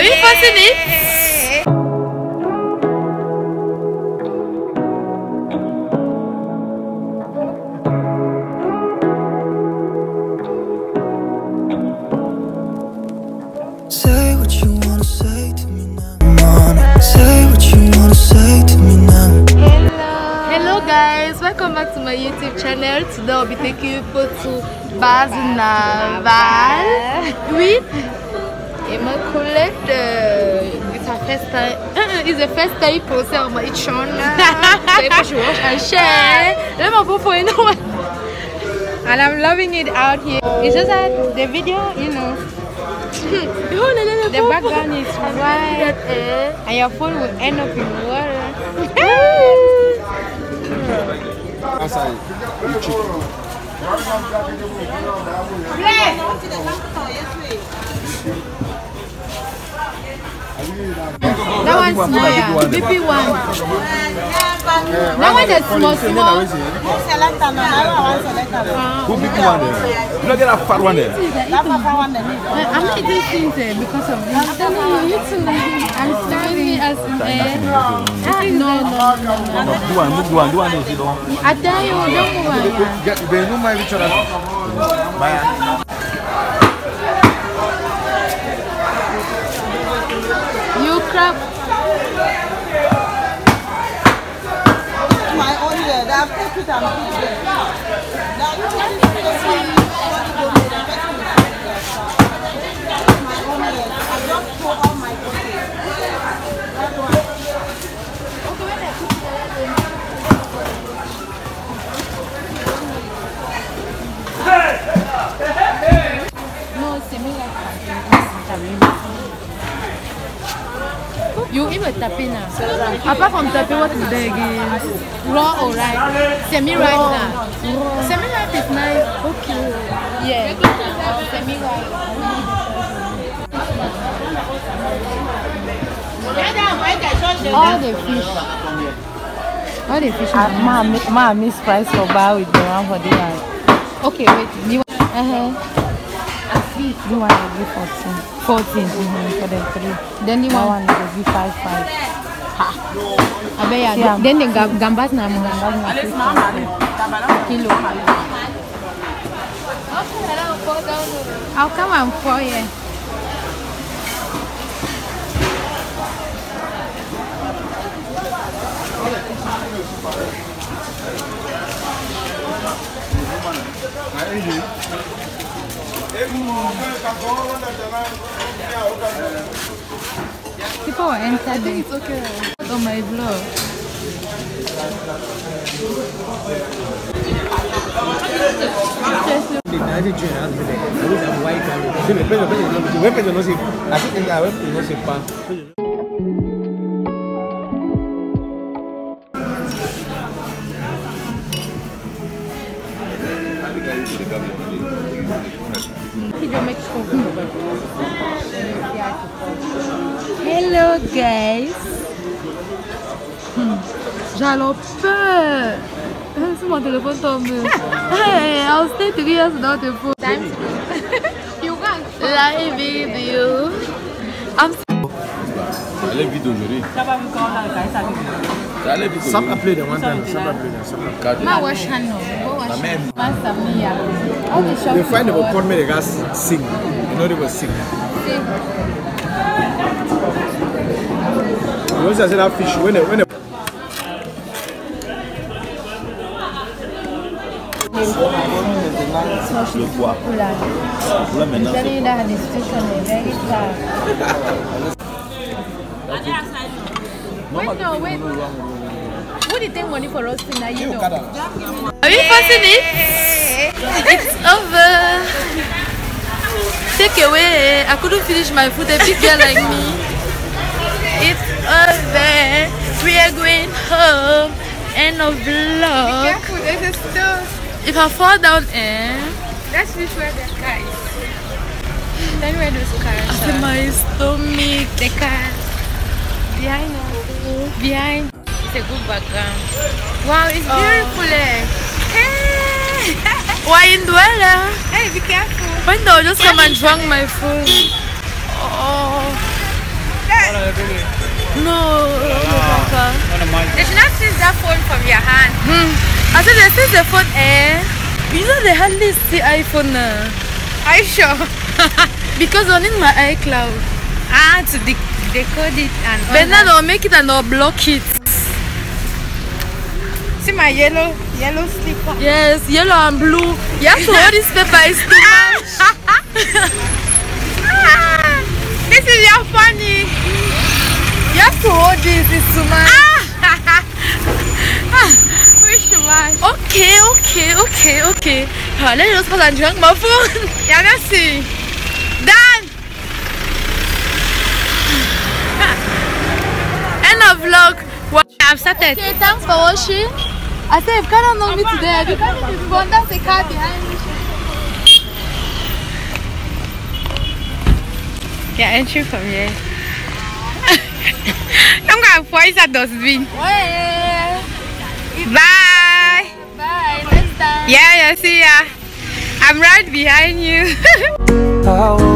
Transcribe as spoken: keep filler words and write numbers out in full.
Are we passing it? Say what you wanna say to me now. Mama, say what you wanna say to me now. Hello, hello guys, welcome back to my YouTube channel. Today I'll be taking you to Base Naval with Immaculate. Uh, it's her first time. Uh, it's the first time post on my channel. So you should watch and share. Let me go for another. And I'm loving it out here. It's just that the video, you know, the background is white, and your phone will end up in water. That one's smaller, the B P one. That one is small, small. Who B P one there? You don't get a fat one there? I'm not eating things there because of this. I'm telling you, you too. I'm starving as in there. No, no, no. Do one, do one, do one. I tell you, don't move on. They don't mind each other. Bye. Crap. My own there, they have taken it and put it there. Now you can see the same my own there. I just pour all my coffee. That one. Okay, when I put it there, no, it's similar like you even tapping now. Apart from tapping, what is there again? Raw or ripe? Semi-ripe now. Semi-ripe is nice. Okay. Yeah. Semi-ripe. All the fish. All the fish. Uh, Ma miss price for bar with the one for the one. Okay, wait. You want? Uh huh. You want to give fourteen, fourteen mm-hmm, for the three. Then you want to give five, five. Ha. I bet yeah, yeah. Then the gambas na mo kilo. I'll come and pour here. People will enter the... It's okay. Oh my vlog. Hello guys. Jalopin. My telephone tombe. Hey, I'll stay three years without a phone. Time. You can't live video. I'm. Allez vite aujourd'hui. Ça va vous quand là, ça va. Allez vite. Ça va play de one time. Ça va play de ça va. Ma wash hand. La même. Ma samia. The friend who called me the guys sing. You know they were sing. You also said that fish when it, when it... Wait, no, wait. Who did take money for us tonight? You know. Are we passing it? It's over. Take away. I couldn't finish my food. A big girl like me. It's over. We are going home. End of vlog. Be careful, there's a storm. If I fall down, eh? That's which where the car is. Then where those cars are. I feel my stomach. The car. Behind us. Behind. It's a good background. Wow, it's oh. Beautiful. Eh? Hey! Why in Douala? Hey, be careful. When they'll just come and drunk my food. Oh. really? No, Uncle. They should not seize that phone from your hand. Hmm. I said they seize the phone, eh? You know they hardly see iPhone now. Are you sure? Because on in my iCloud. Ah, to de decode it and. But now they'll make it and they'll block it. See my yellow, yellow slipper. Yes, yellow and blue. You have to hold this paper. It's too much. This is your funny. You have to hold this, it's too much. Which one? Okay, okay, okay, okay. Let me just pass and drink my phone. Yeah, let's see. Done. End of vlog. I've started. Okay, thanks for watching. I said, if you cannot know me today, I'll be coming to the phone. That's the car behind me. Yeah, entry from here. I'm gonna voice that dustbin. Bye. Bye. Next time. Yeah, yeah. See ya. I'm right behind you.